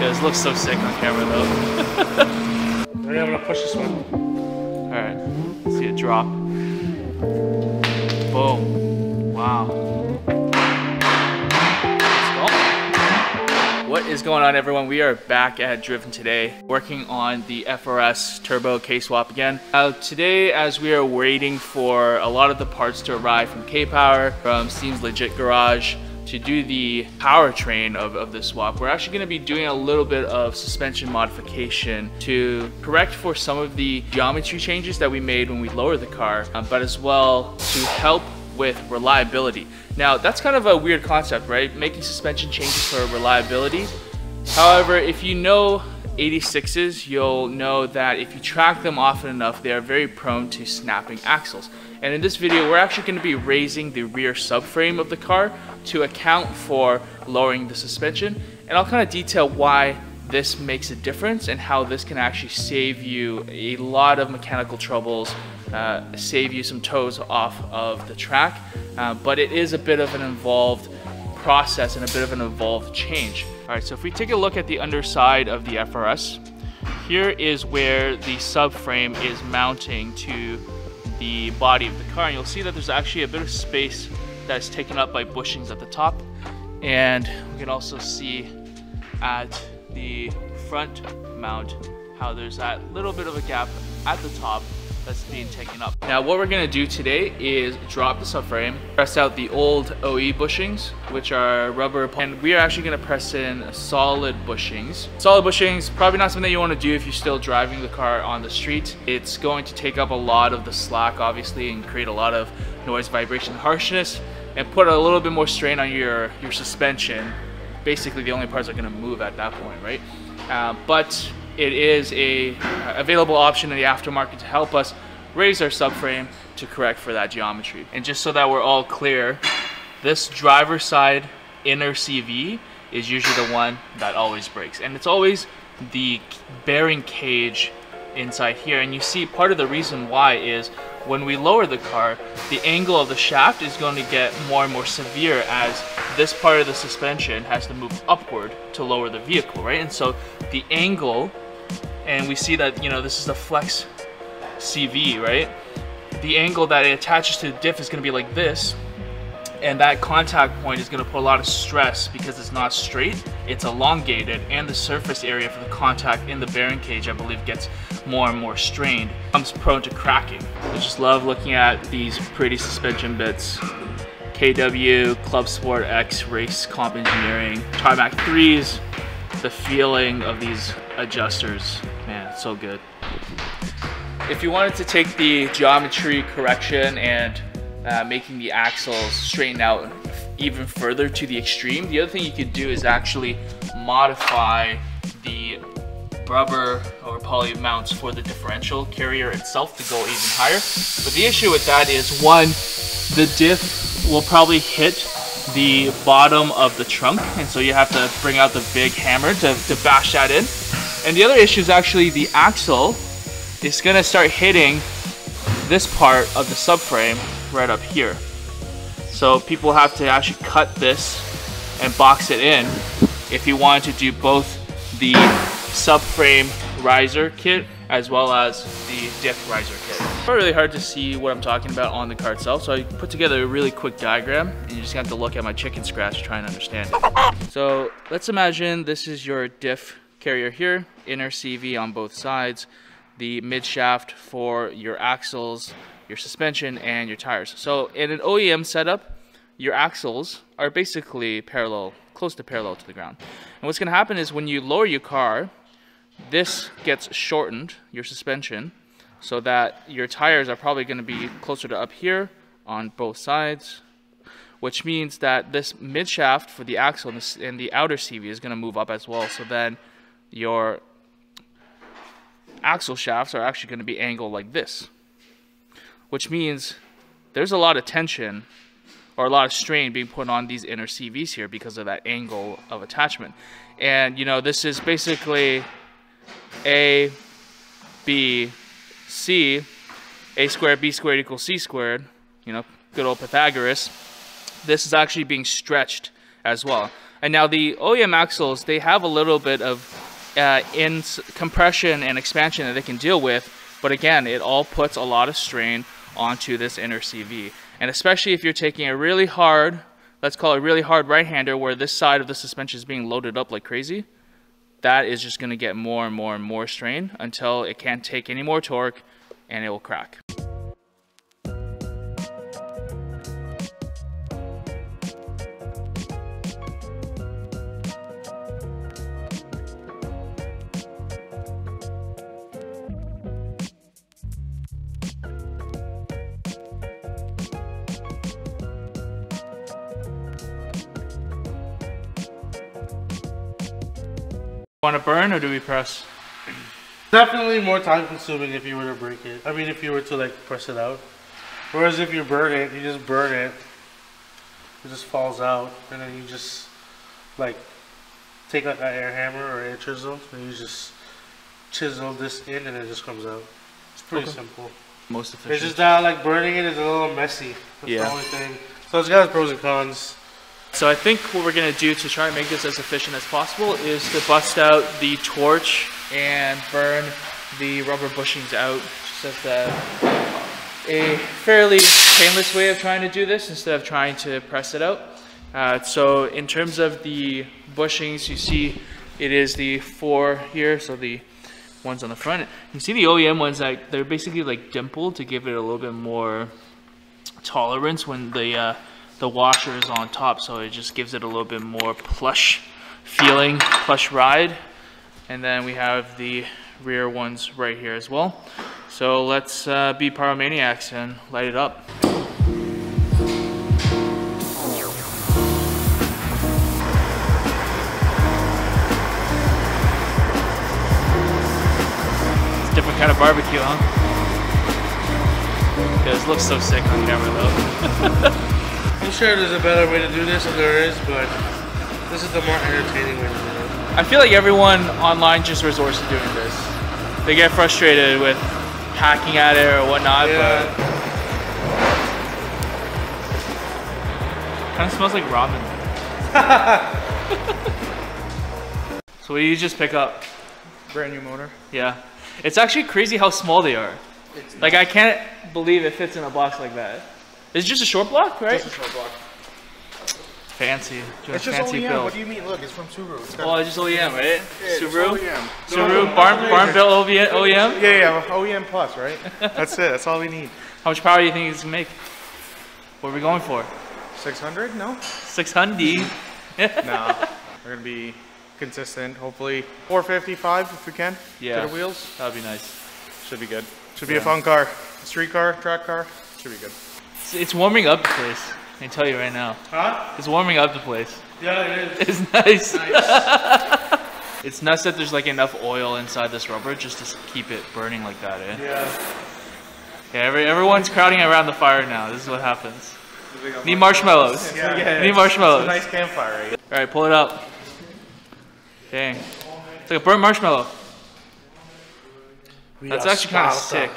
because it looks so sick on camera though. I'm not able to push this one. Alright, let's see it drop. Boom. Wow. Let's go. What is going on, everyone? We are back at Driven today, working on the FRS Turbo K-Swap again. Today, as we are waiting for a lot of the parts to arrive from K-Power, from Seems Legit Garage, to do the powertrain of the swap, we're actually going to be doing a little bit of suspension modification to correct for some of the geometry changes that we made when we lowered the car, but as well to help with reliability. Now, that's kind of a weird concept, right? Making suspension changes for reliability. However, if you know 86s, you'll know that if you track them often enough, they are very prone to snapping axles. And in this video, we're actually going to be raising the rear subframe of the car to account for lowering the suspension. And I'll kind of detail why this makes a difference and how this can actually save you a lot of mechanical troubles, save you some toes off of the track. But it is a bit of an involved process and a bit of an involved change. All right, so if we take a look at the underside of the FRS, here is where the subframe is mounting to the body of the car, and you'll see that there's actually a bit of space that's taken up by bushings at the top, and we can also see at the front mount how there's that little bit of a gap at the top that's being taken up. Now what we're going to do today is drop the subframe, press out the old OE bushings, which are rubber, and we are actually going to press in solid bushings. Solid bushings, probably not something that you want to do if you're still driving the car on the street. It's going to take up a lot of the slack, obviously, and create a lot of noise, vibration, harshness, and put a little bit more strain on your suspension. Basically, the only parts that are going to move at that point, right? But it is a available option in the aftermarket to help us raise our subframe to correct for that geometry. And just so that we're all clear, this driver side inner CV is usually the one that always breaks. And it's always the bearing cage inside here. And you see part of the reason why is when we lower the car, the angle of the shaft is going to get more and more severe as this part of the suspension has to move upward to lower the vehicle, right? And so the angle, and we see that, you know, this is the flex CV, right? The angle that it attaches to the diff is going to be like this, and that contact point is going to put a lot of stress because it's not straight, it's elongated, and the surface area for the contact in the bearing cage, I believe, gets more and more strained. It becomes prone to cracking. I just love looking at these pretty suspension bits. KW, Club Sport X, Race Comp Engineering, Trimac 3s, the feeling of these adjusters, man, it's so good. If you wanted to take the geometry correction and making the axles straighten out even further to the extreme, the other thing you could do is actually modify the rubber or poly mounts for the differential carrier itself to go even higher. But the issue with that is, one, the diff will probably hit the bottom of the trunk, and so you have to bring out the big hammer to bash that in. And the other issue is actually the axle is going to start hitting this part of the subframe right up here. So people have to actually cut this and box it in if you want to do both the subframe riser kit as well as the diff riser kit. It's really hard to see what I'm talking about on the car itself, so I put together a really quick diagram, and you just have to look at my chicken scratch to try and understand it. So let's imagine this is your diff carrier here, inner CV on both sides, the mid shaft for your axles, your suspension, and your tires. So in an OEM setup, your axles are basically parallel, close to parallel to the ground. And what's gonna happen is when you lower your car, this gets shortened, your suspension, so that your tires are probably gonna be closer to up here on both sides, which means that this midshaft for the axle and the outer CV is gonna move up as well. So then your axle shafts are actually gonna be angled like this, which means there's a lot of tension or a lot of strain being put on these inner CVs here because of that angle of attachment. And you know, this is basically A, B, C, A squared, B squared equals C squared, you know, good old Pythagoras. This is actually being stretched as well. And now the OEM axles, they have a little bit of compression and expansion that they can deal with, but again, it all puts a lot of strain onto this inner CV. And especially if you're taking a really hard, let's call it a really hard right-hander where this side of the suspension is being loaded up like crazy, that is just going to get more and more and more strain until it can't take any more torque and it will crack. Want to burn or do we press? Definitely more time consuming if you were to break it. I mean, if you were to like press it out. Whereas if you burn it, you just burn it. It just falls out, and then you just like take like an air hammer or air chisel, and you just chisel this in, and it just comes out. It's pretty simple. Most efficient. It's just that like burning it is a little messy. That's the only thing. So it's got its pros and cons. So I think what we're going to do to try and make this as efficient as possible is to bust out the torch and burn the rubber bushings out. Just a fairly painless way of trying to do this instead of trying to press it out. So in terms of the bushings, you see it is the 4 here, so the ones on the front. You can see the OEM ones, that they're basically like dimpled to give it a little bit more tolerance when the washer is on top, so it just gives it a little bit more plush feeling, plush ride. And then we have the rear ones right here as well. So let's be pyromaniacs and light it up. It's a different kind of barbecue, huh? Because it looks so sick on camera though. I'm sure there's a better way to do this, if there is, but this is the more entertaining way to do it. I feel like everyone online just resorts to doing this. They get frustrated with hacking at it or whatnot, but kind of smells like ramen. So what did you just pick up? Brand new motor. Yeah. It's actually crazy how small they are. It's like, I can't believe it fits in a box like that. It's just a short block, right? Just a short block. Fancy. It's just fancy OEM. Build. What do you mean? Look, it's from Subaru. It's it's just OEM, right? Yeah, Subaru? OEM. Subaru, no, Barn-built OEM? Yeah, OEM plus, right? That's it. That's all we need. How much power do you think it's going to make? What are we going for? 600? No? 600? No. We're going to be consistent, hopefully. 455 if we can. Yeah. To the wheels. That would be nice. Should be good. Should be a fun car. Street car, track car. Should be good. It's warming up the place, I can tell you right now. Huh? It's warming up the place. Yeah, it is. It's nice. It's nuts that there's like enough oil inside this rubber just to keep it burning like that, eh? Yeah. Yeah, everyone's crowding around the fire now. This is what happens. Need marshmallows. Yeah. Need marshmallows. It's a nice campfire. Right? All right, pull it up. Dang. It's like a burnt marshmallow. That's actually kind of sick.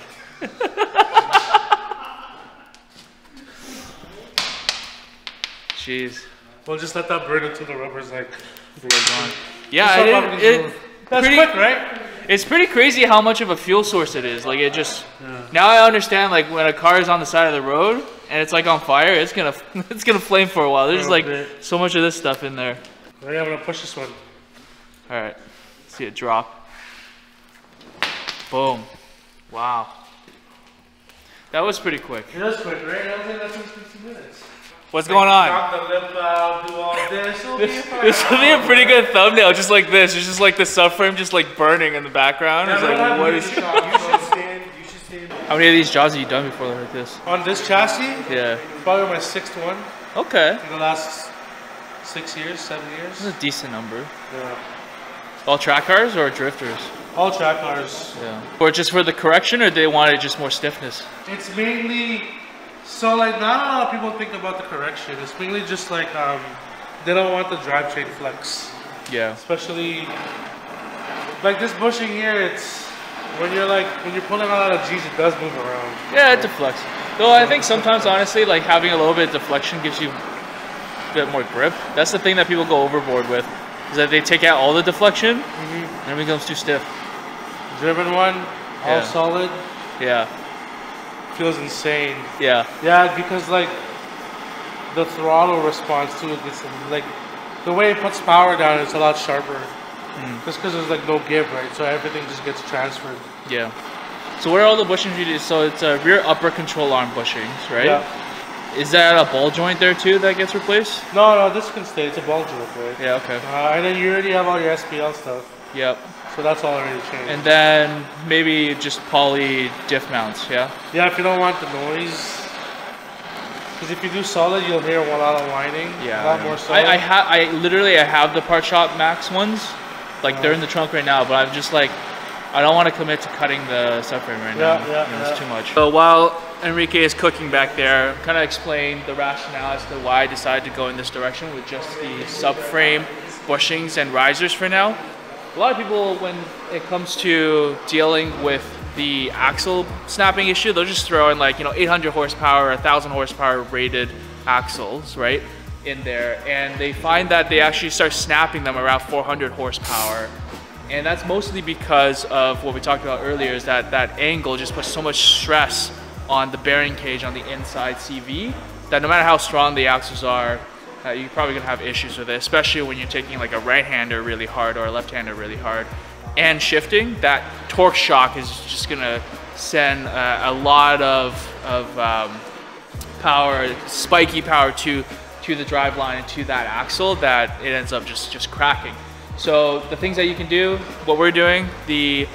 Jeez. Well, just let that burn until the rubber's like gone. Yeah, that's pretty quick, right? It's pretty crazy how much of a fuel source it is. Like, it just now I understand, like, when a car is on the side of the road and it's like on fire, it's gonna flame for a while. There's like so much of this stuff in there. Right, I'm gonna push this one. All right, see it drop. Boom! Wow, that was pretty quick. It was quick, right? I don't think that's 15 minutes. What's going on? This will be a pretty good thumbnail, just like this. It's just like the subframe just like burning in the background. It's like, what is... You should stand. How many of these jobs have you done before like this? On this chassis? Yeah. Probably my 6th one. Okay. In the last 6 years, 7 years. This is a decent number. Yeah. All track cars or drifters? All track cars. Yeah. Or just for the correction, or they wanted just more stiffness? It's mainly... So like, not a lot of people think about the correction. It's mainly just like, they don't want the drivetrain flex. Yeah. Especially, like this bushing here, it's, when you're pulling a lot of G's, it does move around. Yeah, it deflects. Though I think sometimes, honestly, like having a little bit of deflection gives you bit more grip. That's the thing that people go overboard with, is that they take out all the deflection, and it becomes too stiff. Driven one, all solid. Yeah. Feels insane. Yeah. Yeah, because like the throttle response to it gets like the way it puts power down is a lot sharper. Just because there's like no give, right? So everything just gets transferred. Yeah. So what are all the bushings you do? So it's a rear upper control arm bushings, right? Yeah. Is that a ball joint there too that gets replaced? No, no, this can stay. It's a ball joint, right? Yeah. Okay. And then you already have all your SPL stuff. Yep. So that's all already changed. And then maybe just poly diff mounts, yeah? Yeah, if you don't want the noise. Because if you do solid, you'll hear a lot of whining. Yeah. A lot more solid. I literally have the Part Shop Max ones. Like, they're in the trunk right now, but I'm just like, I don't want to commit to cutting the subframe right now. Yeah, you know, it's too much. So while Enrique is cooking back there, kind of explain the rationale as to why I decided to go in this direction with just the subframe bushings and risers for now. A lot of people, when it comes to dealing with the axle snapping issue, they'll just throw in like, you know, 800 horsepower, 1,000 horsepower rated axles, right, in there. And they find that they actually start snapping them around 400 horsepower. And that's mostly because of what we talked about earlier, is that that angle just puts so much stress on the bearing cage on the inside CV that no matter how strong the axles are, you're probably going to have issues with it, especially when you're taking like a right-hander really hard or a left-hander really hard. And shifting, that torque shock is just going to send a lot of power, spiky power to the drive line and to that axle that it ends up just cracking. So the things that you can do, what we're doing, the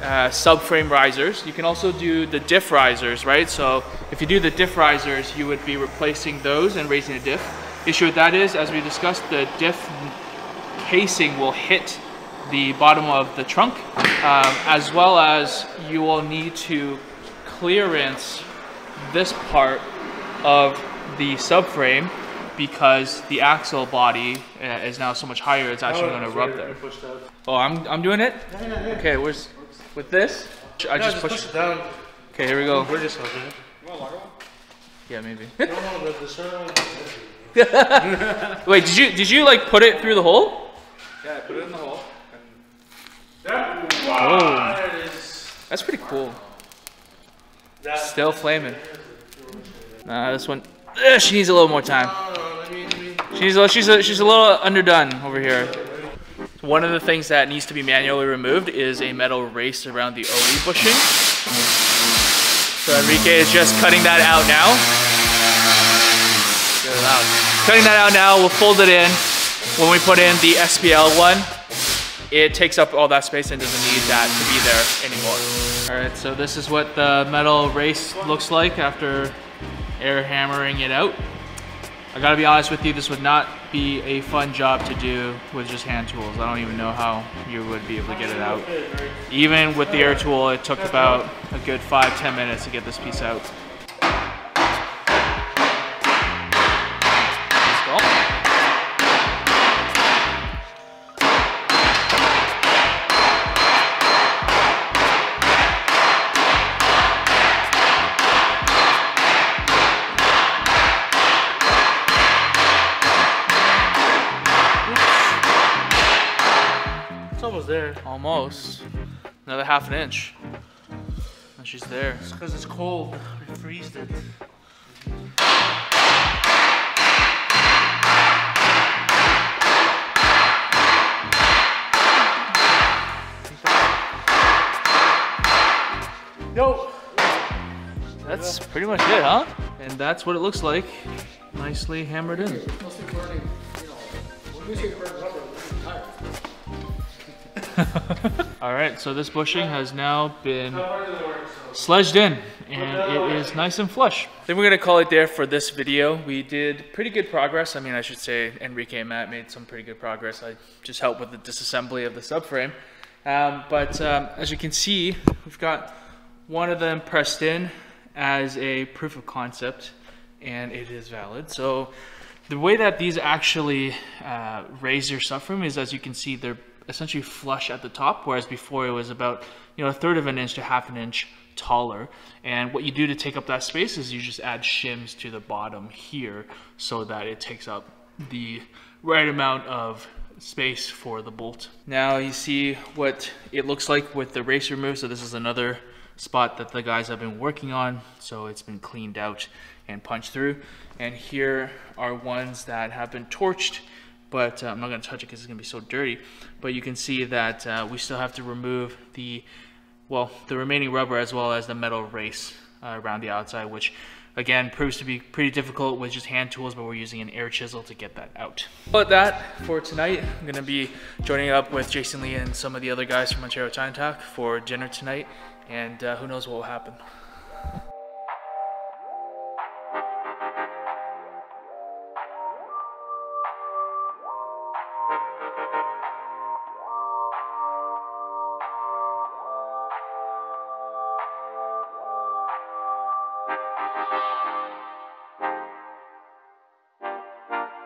subframe risers. You can also do the diff risers, right? So if you do the diff risers, you would be replacing those and raising the diff. Issue with that is, as we discussed, the diff casing will hit the bottom of the trunk, as well as you will need to clearance this part of the subframe because the axle body is now so much higher, it's actually going to rub there. Oh, I'm doing it? Yeah, yeah, yeah. Okay, where's with this? I no, just push it down. Okay, here we go. We're just helping it. Yeah, maybe. Wait, did you like put it through the hole? Yeah, I put it in the hole. And... wow, that's pretty cool. Still flaming. Nah, this one. She needs a little more time. She's a little underdone over here. One of the things that needs to be manually removed is a metal race around the OE bushing. So Enrique is just cutting that out now. Cutting that out now, we'll fold it in. When we put in the SPL one, it takes up all that space and doesn't need that to be there anymore. All right, so this is what the metal race looks like after air hammering it out. I gotta be honest with you, this would not be a fun job to do with just hand tools. I don't even know how you would be able to get it out. Even with the air tool, it took about a good 5-10 minutes to get this piece out. Almost. Another half an inch. And she's there. It's because it's cold. We freezed it. Yo! That's pretty much it, huh? And that's what it looks like. Nicely hammered in. All right, so this bushing has now been sledged in and it is nice and flush. I think we're gonna call it there for this video. We did pretty good progress. I mean, I should say Enrique and Matt made some pretty good progress. I just helped with the disassembly of the subframe. As you can see, we've got one of them pressed in as a proof of concept and it is valid. So the way that these actually raise your subframe is, as you can see, they're essentially flush at the top, whereas before it was about, you know, 1/3 of an inch to 1/2 inch taller. And what you do to take up that space is you just add shims to the bottom here so that it takes up the right amount of space for the bolt. Now you see what it looks like with the race removed. So this is another spot that the guys have been working on. So it's been cleaned out and punched through. And here are ones that have been torched, but I'm not gonna touch it because it's gonna be so dirty. But you can see that we still have to remove the remaining rubber as well as the metal race around the outside, which again proves to be pretty difficult with just hand tools, but we're using an air chisel to get that out. But that for tonight, I'm gonna be joining up with Jason Lee and some of the other guys from Ontario Time Talk for dinner tonight, and who knows what will happen.